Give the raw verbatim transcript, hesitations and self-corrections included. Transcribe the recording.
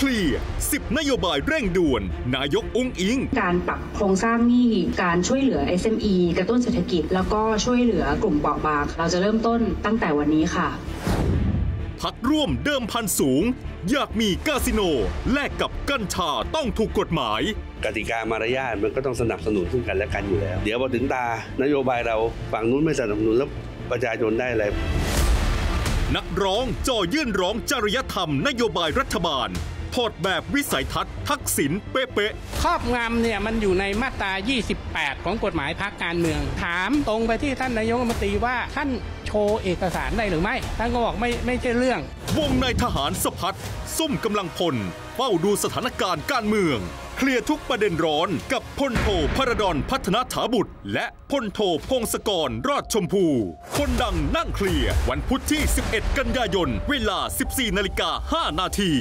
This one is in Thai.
เคลียร์สิบนโยบายเร่งด่วนนายกอุ๊งอิ๊งการปรับโครงสร้างหนี้การช่วยเหลือ เอส เอ็ม อี กระตุ้นเศรษฐกิจแล้วก็ช่วยเหลือกลุ่มเบาบางเราจะเริ่มต้นตั้งแต่วันนี้ค่ะพรรคร่วมเดิมพันสูงอยากมีคาสิโนแลกกับกัญชาต้องถูกกฎหมายกติกามารยาทมันก็ต้องสนับสนุนซึ่งกันและกันอยู่แล้วเดี๋ยวพอถึงตานโยบายเราฝั่งนู้นไม่สนับสนุนแล้วประชาชนได้อะไรนักร้องจ่อยื่นร้องจริยธรรมนโยบายรัฐบาลถอดแบบวิสัยทัศน์ทักษิณเป๊ะๆครอบงำเนี่ยมันอยู่ในมาตรายี่สิบแปดของกฎหมายพรรคการเมืองถามตรงไปที่ท่านนายกรัฐมนตรีว่าท่านโชว์เอกสารได้หรือไม่ท่านก็บอกไม่ไม่ใช่เรื่องวงในทหารสะพัดซุ่มกำลังพลเฝ้าดูสถานการณ์การเมืองเคลียร์ทุกประเด็นร้อนกับพลโทพระดอนพัฒนถาบุตรและพลโทพงศกรรอดชมพูคนดังนั่งเคลียร์วันพุธที่สิบเอ็ดกันยายนเวลา สิบสี่นาฬิกาห้านาที